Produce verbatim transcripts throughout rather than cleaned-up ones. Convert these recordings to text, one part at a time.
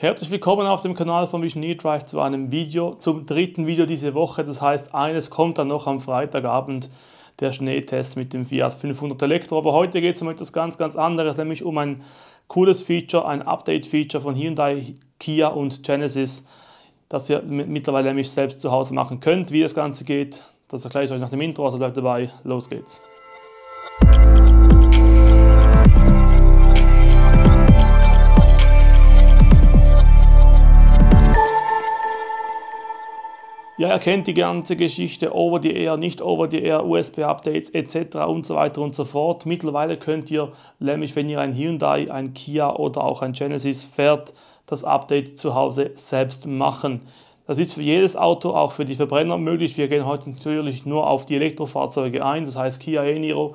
Herzlich willkommen auf dem Kanal von Vision E-Drive zu einem Video, zum dritten Video diese Woche. Das heißt, eines kommt dann noch am Freitagabend, der Schneetest mit dem Fiat fünfhundert Elektro. Aber heute geht es um etwas ganz, ganz anderes, nämlich um ein cooles Feature, ein Update-Feature von Hyundai, Kia und Genesis, das ihr mittlerweile nämlich selbst zu Hause machen könnt. Wie das Ganze geht, das erkläre ich euch nach dem Intro, also bleibt dabei, los geht's. Ja, ihr kennt die ganze Geschichte, Over-the-Air, Nicht-Over-the-Air, U S B-Updates et cetera und so weiter und so fort. Mittlerweile könnt ihr nämlich, wenn ihr ein Hyundai, ein Kia oder auch ein Genesis fährt, das Update zu Hause selbst machen. Das ist für jedes Auto, auch für die Verbrenner möglich. Wir gehen heute natürlich nur auf die Elektrofahrzeuge ein, das heißt Kia e-Niro,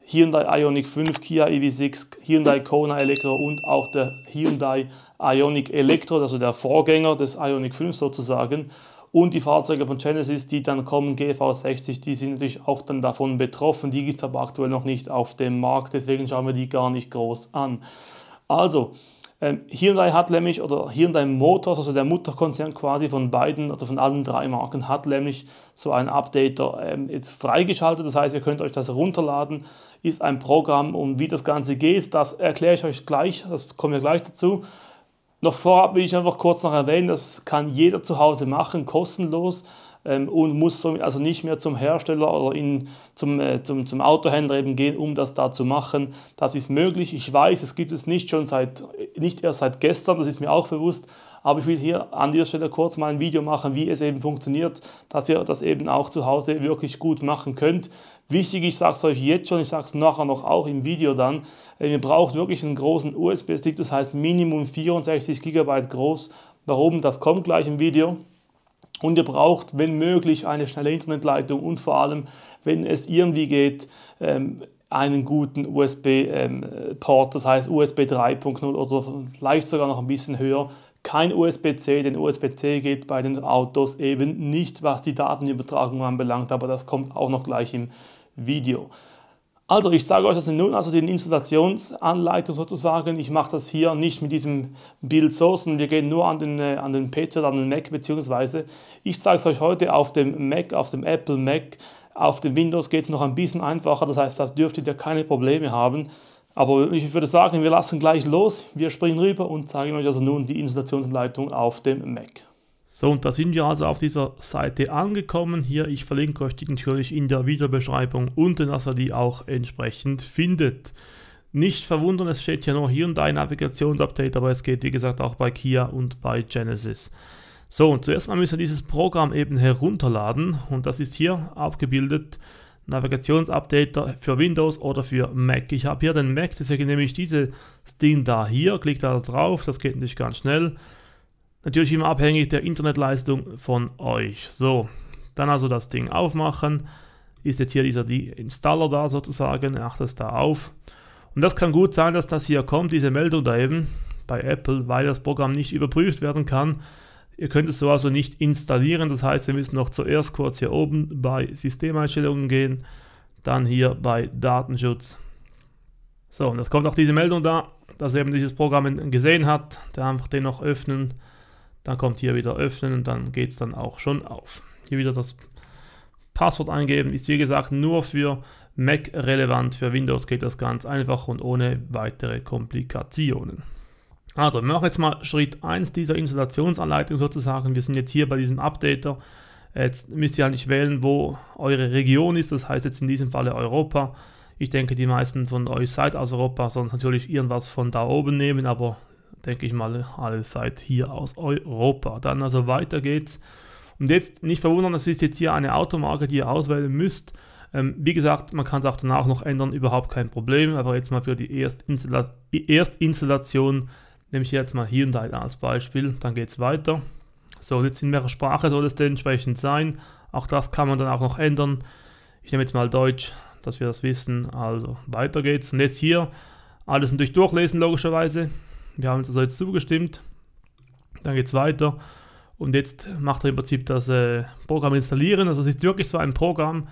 Hyundai Ioniq fünf, Kia E V sechs, Hyundai Kona Elektro und auch der Hyundai Ioniq Electro, also der Vorgänger des Ioniq fünf sozusagen. Und die Fahrzeuge von Genesis, die dann kommen, G V sechzig, die sind natürlich auch dann davon betroffen. Die gibt es aber aktuell noch nicht auf dem Markt, deswegen schauen wir die gar nicht groß an. Also, ähm, Hyundai hat nämlich, oder Hyundai Motors, also der Mutterkonzern quasi von beiden oder von allen drei Marken, hat nämlich so ein Updater ähm, jetzt freigeschaltet. Das heißt, ihr könnt euch das runterladen, ist ein Programm, und wie das Ganze geht, das erkläre ich euch gleich, das kommen wir gleich dazu. Noch vorab will ich einfach kurz noch erwähnen, das kann jeder zu Hause machen, kostenlos, ähm, und muss somit also nicht mehr zum Hersteller oder in, zum, äh, zum, zum Autohändler eben gehen, um das da zu machen. Das ist möglich. Ich weiß, es gibt es nicht schon seit, nicht erst seit gestern, das ist mir auch bewusst, aber ich will hier an dieser Stelle kurz mal ein Video machen, wie es eben funktioniert, dass ihr das eben auch zu Hause wirklich gut machen könnt. Wichtig, ich sage es euch jetzt schon, ich sage es nachher noch auch im Video dann, ihr braucht wirklich einen großen U S B-Stick, das heißt Minimum vierundsechzig Gigabyte groß. Warum? Das kommt gleich im Video. Und ihr braucht, wenn möglich, eine schnelle Internetleitung und vor allem, wenn es irgendwie geht, einen guten U S B-Port, das heißt U S B drei Punkt null oder vielleicht sogar noch ein bisschen höher. Kein U S B C, denn U S B C geht bei den Autos eben nicht, was die Datenübertragung anbelangt, aber das kommt auch noch gleich im Video. Also ich zeige euch das nun, also die Installationsanleitung sozusagen. Ich mache das hier nicht mit diesem Bild so, sondern wir gehen nur an den, äh, an den P C oder an den Mac, beziehungsweise ich zeige es euch heute auf dem Mac, auf dem Apple Mac. Auf dem Windows geht es noch ein bisschen einfacher, das heißt, das dürftet ihr keine Probleme haben. Aber ich würde sagen, wir lassen gleich los, wir springen rüber und zeigen euch also nun die Installationsanleitung auf dem Mac. So, und da sind wir also auf dieser Seite angekommen. Hier, ich verlinke euch die natürlich in der Videobeschreibung unten, dass ihr die auch entsprechend findet. Nicht verwundern, es steht hier nur Hyundai Navigationsupdate, aber es geht wie gesagt auch bei Kia und bei Genesis. So, und zuerst mal müssen wir dieses Programm eben herunterladen und das ist hier abgebildet. Navigationsupdater für Windows oder für Mac. Ich habe hier den Mac, deswegen nehme ich dieses Ding da hier, klicke da drauf, das geht natürlich ganz schnell. Natürlich immer abhängig der Internetleistung von euch. So, dann also das Ding aufmachen. Ist jetzt hier dieser die Installer da sozusagen, acht es da auf. Und das kann gut sein, dass das hier kommt, diese Meldung da eben bei Apple, weil das Programm nicht überprüft werden kann. Ihr könnt es so also nicht installieren, das heißt, wir müssen noch zuerst kurz hier oben bei Systemeinstellungen gehen, dann hier bei Datenschutz. So, und es kommt auch diese Meldung da, dass eben dieses Programm gesehen hat, dann einfach den noch öffnen, dann kommt hier wieder öffnen und dann geht es dann auch schon auf. Hier wieder das Passwort eingeben, ist wie gesagt nur für Mac relevant, für Windows geht das ganz einfach und ohne weitere Komplikationen. Also, wir machen jetzt mal Schritt eins dieser Installationsanleitung sozusagen. Wir sind jetzt hier bei diesem Updater. Jetzt müsst ihr eigentlich wählen, wo eure Region ist. Das heißt jetzt in diesem Falle Europa. Ich denke, die meisten von euch seid aus Europa, sonst natürlich irgendwas von da oben nehmen. Aber denke ich mal, alle seid hier aus Europa. Dann also weiter geht's. Und jetzt nicht verwundern, das ist jetzt hier eine Automarke, die ihr auswählen müsst. Wie gesagt, man kann es auch danach noch ändern, überhaupt kein Problem. Aber jetzt mal für die Erstinstallation. Die Erstinstallation nehme ich hier jetzt mal Hyundai als Beispiel, dann geht es weiter. So, jetzt in welcher Sprache soll es denn entsprechend sein? Auch das kann man dann auch noch ändern. Ich nehme jetzt mal Deutsch, dass wir das wissen. Also, weiter geht's. Und jetzt hier, alles natürlich durchlesen logischerweise. Wir haben uns also jetzt zugestimmt. Dann geht es weiter. Und jetzt macht er im Prinzip das äh, Programm installieren. Also es ist wirklich so ein Programm,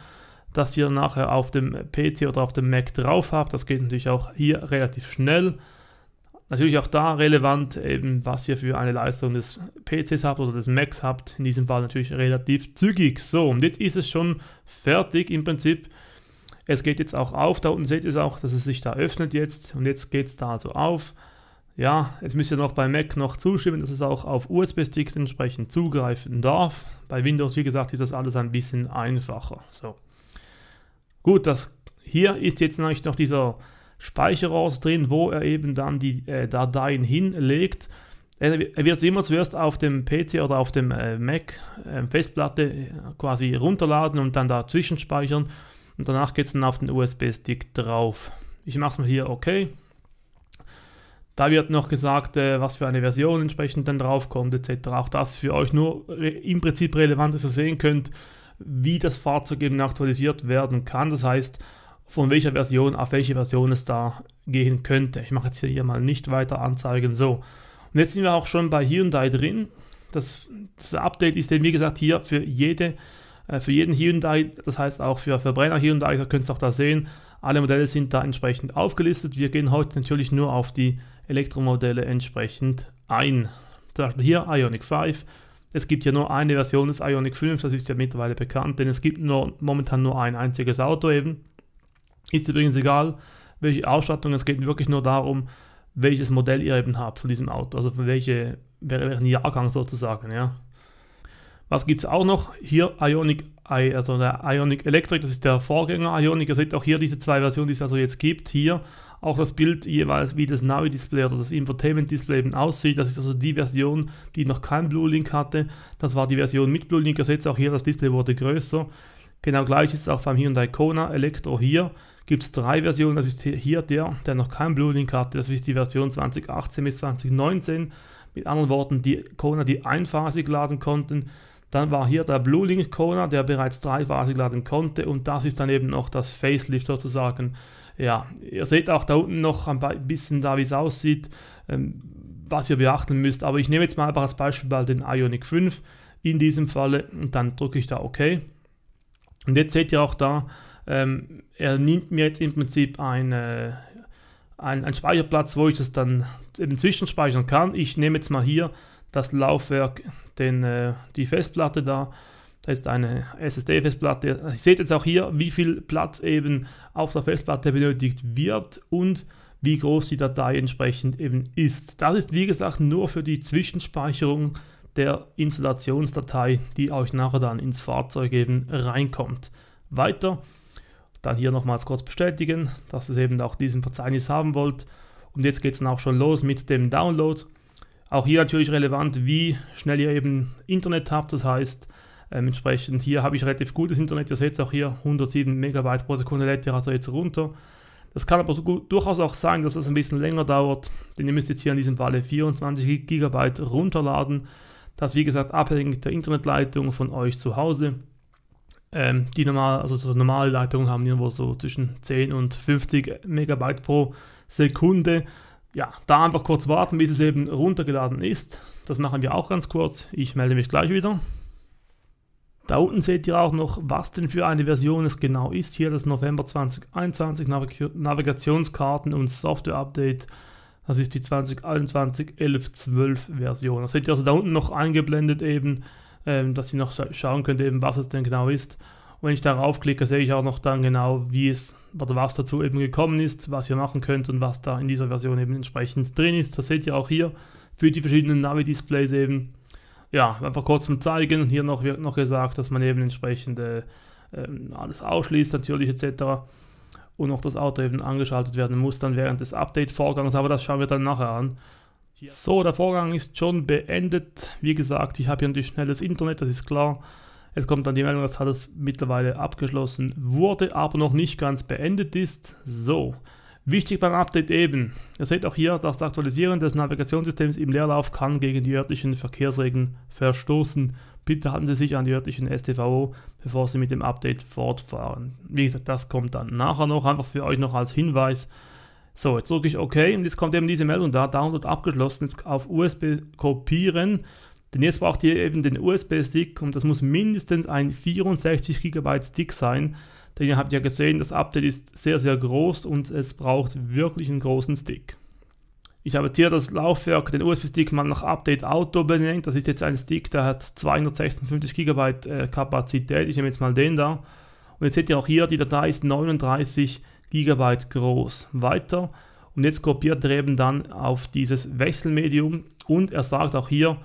das ihr nachher auf dem P C oder auf dem Mac drauf habt. Das geht natürlich auch hier relativ schnell. Natürlich auch da relevant, eben was ihr für eine Leistung des P Cs habt oder des Macs habt. In diesem Fall natürlich relativ zügig. So, und jetzt ist es schon fertig im Prinzip. Es geht jetzt auch auf. Da unten seht ihr es auch, dass es sich da öffnet jetzt. Und jetzt geht es da also auf. Ja, jetzt müsst ihr noch bei Mac noch zustimmen, dass es auch auf U S B-Sticks entsprechend zugreifen darf. Bei Windows, wie gesagt, ist das alles ein bisschen einfacher. So. Gut, das hier ist jetzt natürlich noch dieser Speicherort drin, wo er eben dann die äh, Dateien hinlegt. Er wird sie immer zuerst auf dem P C oder auf dem äh, Mac äh, Festplatte quasi runterladen und dann dazwischen speichern. Und danach geht es dann auf den U S B-Stick drauf. Ich mache es mal hier okay. Da wird noch gesagt, äh, was für eine Version entsprechend dann draufkommt et cetera. Auch das für euch nur im Prinzip relevant, dass ihr sehen könnt, wie das Fahrzeug eben aktualisiert werden kann. Das heißt, von welcher Version auf welche Version es da gehen könnte. Ich mache jetzt hier mal nicht weiter anzeigen. So, und jetzt sind wir auch schon bei Hyundai drin. Das, das Update ist eben, wie gesagt, hier für, jede, für jeden Hyundai, das heißt auch für Verbrenner Hyundai, da könnt ihr es auch da sehen. Alle Modelle sind da entsprechend aufgelistet. Wir gehen heute natürlich nur auf die Elektromodelle entsprechend ein. Zum Beispiel hier Ioniq fünf. Es gibt ja nur eine Version des Ioniq fünf, das ist ja mittlerweile bekannt, denn es gibt nur, momentan nur ein einziges Auto eben. Ist übrigens egal, welche Ausstattung, es geht wirklich nur darum, welches Modell ihr eben habt von diesem Auto, also für welche, welchen Jahrgang sozusagen, ja. Was gibt es auch noch? Hier Ioniq, also der Ioniq Electro, das ist der Vorgänger Ioniq, ihr seht auch hier diese zwei Versionen, die es also jetzt gibt, hier auch das Bild jeweils, wie das Navi-Display oder das Infotainment-Display eben aussieht, das ist also die Version, die noch kein Bluelink hatte, das war die Version mit Bluelink, ihr seht auch hier, das Display wurde größer. Genau gleich ist es auch beim Hyundai Kona Elektro. Hier gibt es drei Versionen. Das ist hier der, der noch kein Bluelink hatte. Das ist die Version zwanzig achtzehn bis zwanzig neunzehn. Mit anderen Worten, die Kona, die einphasig laden konnten. Dann war hier der Bluelink Kona, der bereits dreiphasig laden konnte. Und das ist dann eben noch das Facelift sozusagen. Ja, ihr seht auch da unten noch ein bisschen da, wie es aussieht, was ihr beachten müsst. Aber ich nehme jetzt mal einfach als Beispiel mal den Ioniq fünf in diesem Falle. Und dann drücke ich da OK. Und jetzt seht ihr auch da, ähm, er nimmt mir jetzt im Prinzip eine, ein, einen Speicherplatz, wo ich das dann eben zwischenspeichern kann. Ich nehme jetzt mal hier das Laufwerk, den, äh, die Festplatte da. Da ist eine S S D-Festplatte. Ihr seht jetzt auch hier, wie viel Platz eben auf der Festplatte benötigt wird und wie groß die Datei entsprechend eben ist. Das ist, wie gesagt, nur für die Zwischenspeicherung der Installationsdatei, die euch nachher dann ins Fahrzeug eben reinkommt. Weiter, dann hier nochmals kurz bestätigen, dass ihr eben auch diesen Verzeichnis haben wollt. Und jetzt geht es dann auch schon los mit dem Download. Auch hier natürlich relevant, wie schnell ihr eben Internet habt. Das heißt, ähm, entsprechend hier habe ich relativ gutes Internet. Ihr seht es auch hier, hundertsieben Megabyte pro Sekunde lädt ihr also jetzt runter. Das kann aber durchaus auch sein, dass es das ein bisschen länger dauert, denn ihr müsst jetzt hier in diesem Falle vierundzwanzig Gigabyte runterladen. Das ist, wie gesagt, abhängig der Internetleitung von euch zu Hause. Ähm, die normal, also so normale Leitungen haben irgendwo so zwischen zehn und fünfzig Megabyte pro Sekunde. Ja, da einfach kurz warten, bis es eben runtergeladen ist. Das machen wir auch ganz kurz. Ich melde mich gleich wieder. Da unten seht ihr auch noch, was denn für eine Version es genau ist. Hier das November zwanzig einundzwanzig Navig- Navigationskarten und Software-Update. Das ist die zwanzig einundzwanzig elf zwölf Version. Das seht ihr also da unten noch eingeblendet eben, ähm, dass ihr noch schauen könnt eben, was es denn genau ist. Und wenn ich darauf klicke, sehe ich auch noch dann genau, wie es oder was dazu eben gekommen ist, was ihr machen könnt und was da in dieser Version eben entsprechend drin ist. Das seht ihr auch hier für die verschiedenen Navi-Displays eben. Ja, einfach kurz zum Zeigen. Hier noch wird noch gesagt, dass man eben entsprechend äh, alles ausschließt natürlich et cetera. Und auch das Auto eben angeschaltet werden muss dann während des Update-Vorgangs, aber das schauen wir dann nachher an. So, der Vorgang ist schon beendet. Wie gesagt, ich habe hier natürlich schnelles Internet, das ist klar. Jetzt kommt dann die Meldung, dass das mittlerweile abgeschlossen wurde, aber noch nicht ganz beendet ist. So, wichtig beim Update eben, ihr seht auch hier, das Aktualisieren des Navigationssystems im Leerlauf kann gegen die örtlichen Verkehrsregeln verstoßen. Bitte halten Sie sich an die örtlichen S T V O, bevor Sie mit dem Update fortfahren. Wie gesagt, das kommt dann nachher noch, einfach für euch noch als Hinweis. So, jetzt drücke ich OK und jetzt kommt eben diese Meldung da, Download abgeschlossen, jetzt auf U S B kopieren. Denn jetzt braucht ihr eben den U S B-Stick und das muss mindestens ein vierundsechzig Gigabyte Stick sein. Denn ihr habt ja gesehen, das Update ist sehr, sehr groß und es braucht wirklich einen großen Stick. Ich habe jetzt hier das Laufwerk, den U S B-Stick mal nach Update Auto benennt. Das ist jetzt ein Stick, der hat zweihundertsechsundfünfzig Gigabyte Kapazität. Ich nehme jetzt mal den da. Und jetzt seht ihr auch hier, die Datei ist neununddreißig Gigabyte groß. Weiter. Und jetzt kopiert er eben dann auf dieses Wechselmedium. Und er sagt auch hier,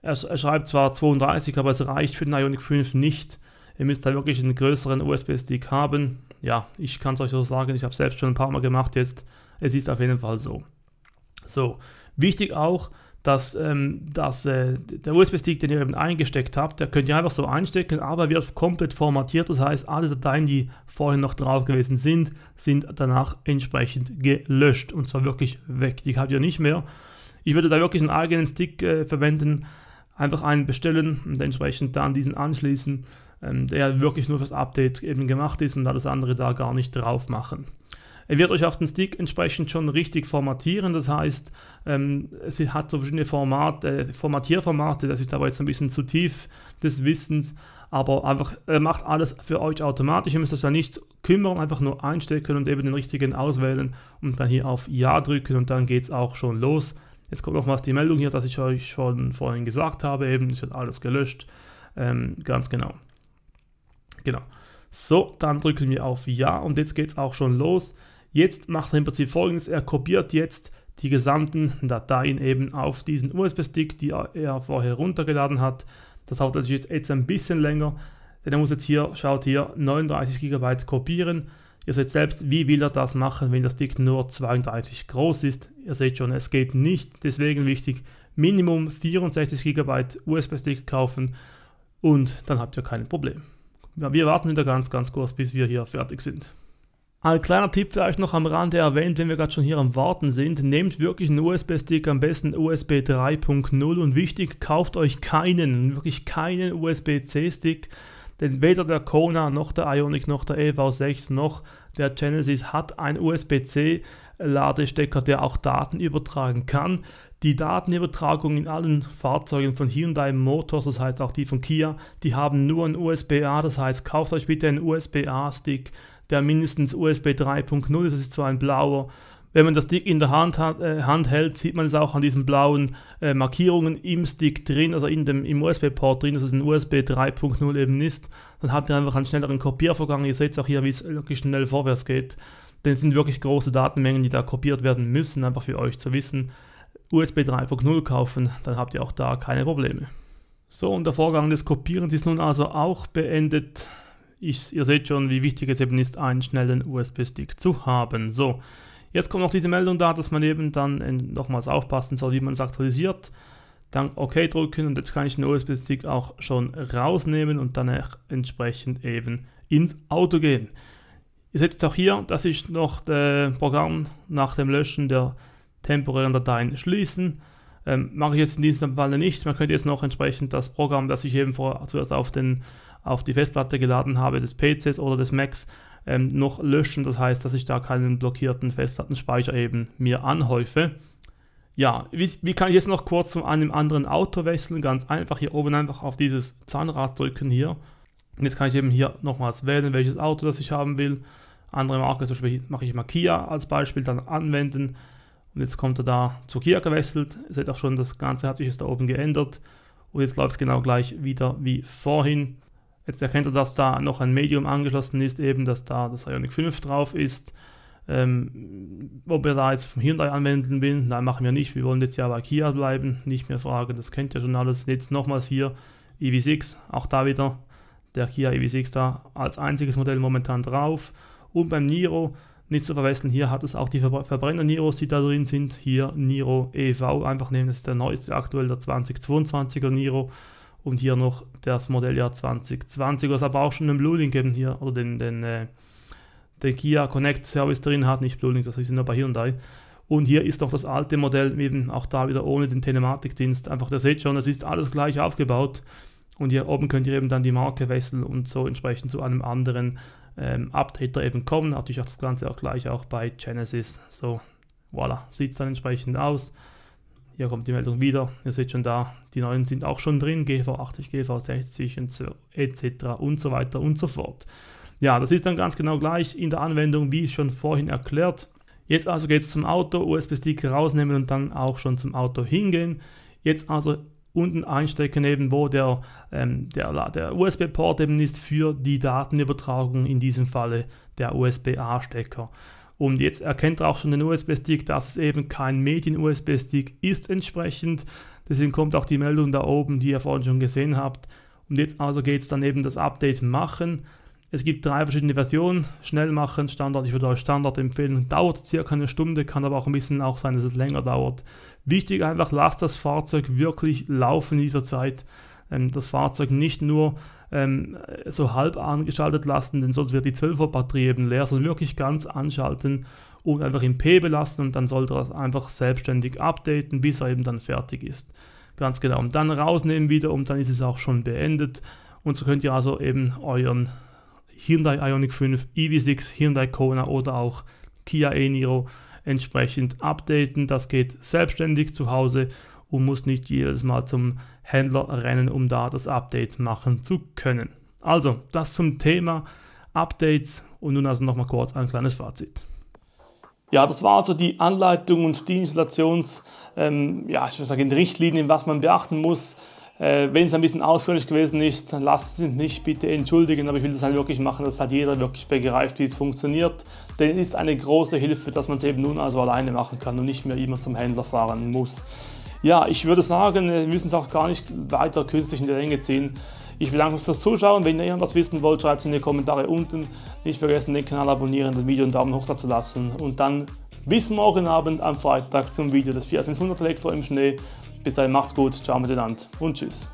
er, er schreibt zwar zweiunddreißig, aber es reicht für den Ioniq fünf nicht. Ihr müsst da wirklich einen größeren U S B-Stick haben. Ja, ich kann es euch so sagen, ich habe es selbst schon ein paar Mal gemacht jetzt. Es ist auf jeden Fall so. So, wichtig auch, dass, ähm, dass äh, der U S B-Stick, den ihr eben eingesteckt habt, der könnt ihr einfach so einstecken, aber wird komplett formatiert. Das heißt, alle Dateien, die vorhin noch drauf gewesen sind, sind danach entsprechend gelöscht. Und zwar wirklich weg. Die habt ihr nicht mehr. Ich würde da wirklich einen eigenen Stick äh, verwenden. Einfach einen bestellen und entsprechend dann diesen anschließen, ähm, der wirklich nur fürs Update eben gemacht ist und alles andere da gar nicht drauf machen. Er wird euch auch den Stick entsprechend schon richtig formatieren, das heißt, ähm, es hat so verschiedene Formate, äh, Formatierformate, das ist aber jetzt ein bisschen zu tief des Wissens, aber einfach, er macht alles für euch automatisch, ihr müsst euch da nichts kümmern, einfach nur einstecken und eben den richtigen auswählen und dann hier auf Ja drücken und dann geht es auch schon los. Jetzt kommt nochmals die Meldung hier, dass ich euch schon vorhin gesagt habe, eben, es wird alles gelöscht, ähm, ganz genau. Genau. So, dann drücken wir auf Ja und jetzt geht es auch schon los. Jetzt macht er im Prinzip Folgendes, er kopiert jetzt die gesamten Dateien eben auf diesen U S B-Stick, die er vorher runtergeladen hat. Das dauert natürlich jetzt ein bisschen länger, denn er muss jetzt hier, schaut hier, neununddreißig Gigabyte kopieren. Ihr seht selbst, wie will er das machen, wenn der Stick nur zweiunddreißig groß ist. Ihr seht schon, es geht nicht, deswegen wichtig, Minimum vierundsechzig Gigabyte U S B-Stick kaufen und dann habt ihr kein Problem. Wir warten wieder ganz, ganz kurz, bis wir hier fertig sind. Ein kleiner Tipp für euch noch am Rande erwähnt, wenn wir gerade schon hier am Warten sind, nehmt wirklich einen U S B-Stick, am besten U S B drei Punkt null und wichtig, kauft euch keinen, wirklich keinen U S B-C-Stick, denn weder der Kona, noch der Ioniq, noch der E V sechs, noch der Genesis hat einen U S B-C-Ladestecker, der auch Daten übertragen kann. Die Datenübertragung in allen Fahrzeugen von Hyundai Motors, das heißt auch die von Kia, die haben nur einen U S B A, das heißt, kauft euch bitte einen U S B A-Stick, der mindestens U S B drei Punkt null, das ist so ein blauer. Wenn man das Stick in der Hand, hat, äh, Hand hält, sieht man es auch an diesen blauen äh, Markierungen im Stick drin, also in dem, im U S B-Port drin, dass es ein U S B drei Punkt null eben ist. Dann habt ihr einfach einen schnelleren Kopiervorgang. Ihr seht auch hier, wie es wirklich schnell vorwärts geht. Denn es sind wirklich große Datenmengen, die da kopiert werden müssen, einfach für euch zu wissen. U S B drei Punkt null kaufen, dann habt ihr auch da keine Probleme. So, und der Vorgang des Kopierens ist nun also auch beendet. Ich, ihr seht schon, wie wichtig es eben ist, einen schnellen U S B-Stick zu haben. So, jetzt kommt noch diese Meldung da, dass man eben dann nochmals aufpassen soll, wie man es aktualisiert. Dann OK drücken und jetzt kann ich den U S B-Stick auch schon rausnehmen und danach entsprechend eben ins Auto gehen. Ihr seht jetzt auch hier, dass ich noch das Programm nach dem Löschen der temporären Dateien schließen. Ähm, mache ich jetzt in diesem Fall nicht. Man könnte jetzt noch entsprechend das Programm, das ich eben vor, zuerst auf, den, auf die Festplatte geladen habe, des P Cs oder des Macs, ähm, noch löschen. Das heißt, dass ich da keinen blockierten Festplattenspeicher eben mir anhäufe. Ja, wie, wie kann ich jetzt noch kurz zu einem anderen Auto wechseln? Ganz einfach hier oben einfach auf dieses Zahnrad drücken hier. Und jetzt kann ich eben hier nochmals wählen, welches Auto das ich haben will. Andere Marke, zum Beispiel mache ich mal Kia als Beispiel, dann anwenden. Und jetzt kommt er da zu Kia gewechselt. Ihr seht auch schon, das Ganze hat sich jetzt da oben geändert. Und jetzt läuft es genau gleich wieder wie vorhin. Jetzt erkennt er, dass da noch ein Medium angeschlossen ist, eben, dass da das Ioniq fünf drauf ist. Ähm, ob wir da jetzt vom Hyundai anwenden will, nein, machen wir nicht. Wir wollen jetzt ja bei Kia bleiben, nicht mehr fragen. Das kennt ihr schon alles. Jetzt nochmals hier E V sechs, auch da wieder der Kia E V sechs da als einziges Modell momentan drauf. Und beim Niro, nicht zu verwechseln, hier hat es auch die Verbrenner-Niros, die da drin sind. Hier Niro E V, einfach nehmen, das ist der neueste, aktuell der zweitausendzweiundzwanziger Niro. Und hier noch das Modelljahr zweitausendzwanzig, was aber auch schon den Bluelink eben hier, oder den, den, äh, den Kia Connect Service drin hat, nicht Bluelink, das ist nur bei Hyundai. Und hier ist noch das alte Modell, eben auch da wieder ohne den Telematikdienst. Einfach, ihr seht schon, das ist alles gleich aufgebaut. Und hier oben könnt ihr eben dann die Marke wechseln und so entsprechend zu einem anderen ähm, Updater eben kommen. Natürlich auch das Ganze auch gleich auch bei Genesis. So, voilà, sieht es dann entsprechend aus. Hier kommt die Meldung wieder. Ihr seht schon da, die neuen sind auch schon drin. G V achtzig, G V sechzig und so, et cetera und so weiter und so fort. Ja, das ist dann ganz genau gleich in der Anwendung, wie schon vorhin erklärt. Jetzt also geht es zum Auto, U S B-Stick rausnehmen und dann auch schon zum Auto hingehen. Jetzt also unten einstecken, eben wo der, ähm, der, der U S B-Port eben ist für die Datenübertragung, in diesem Falle der U S B-A-Stecker. Und jetzt erkennt er auch schon den U S B-Stick, dass es eben kein Medien-U S B-Stick ist entsprechend. Deswegen kommt auch die Meldung da oben, die ihr vorhin schon gesehen habt. Und jetzt also geht es dann eben das Update machen. Es gibt drei verschiedene Versionen, schnell machen, Standard, ich würde euch Standard empfehlen, dauert circa eine Stunde, kann aber auch ein bisschen auch sein, dass es länger dauert. Wichtig einfach, lasst das Fahrzeug wirklich laufen in dieser Zeit, das Fahrzeug nicht nur ähm, so halb angeschaltet lassen, denn sonst wird die zwölfer Batterie eben leer, sondern wirklich ganz anschalten und einfach im P belassen und dann sollte das einfach selbstständig updaten, bis er eben dann fertig ist. Ganz genau, und dann rausnehmen wieder und dann ist es auch schon beendet und so könnt ihr also eben euren Hyundai Ioniq fünf, E V sechs, Hyundai Kona oder auch Kia e-Niro entsprechend updaten. Das geht selbstständig zu Hause und muss nicht jedes Mal zum Händler rennen, um da das Update machen zu können. Also, das zum Thema Updates und nun also nochmal kurz ein kleines Fazit. Ja, das war also die Anleitung und die Installations, ähm, ja, ich würde sagen, Richtlinien, was man beachten muss. Wenn es ein bisschen ausführlich gewesen ist, dann lasst es mich bitte entschuldigen, aber ich will das halt wirklich machen, dass halt jeder wirklich begreift, wie es funktioniert. Denn es ist eine große Hilfe, dass man es eben nun also alleine machen kann und nicht mehr immer zum Händler fahren muss. Ja, ich würde sagen, wir müssen es auch gar nicht weiter künstlich in die Länge ziehen. Ich bedanke mich fürs Zuschauen. Wenn ihr irgendwas wissen wollt, schreibt es in die Kommentare unten. Nicht vergessen, den Kanal abonnieren, das Video einen Daumen hoch da zu lassen. Und dann bis morgen Abend am Freitag zum Video des Fiat fünfhundert Elektro im Schnee. Bis dahin macht's gut, ciao miteinander und tschüss.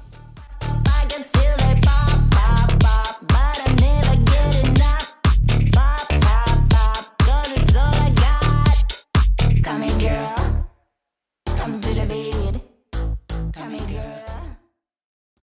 Come here, girl. Come to the beat. Come here, girl.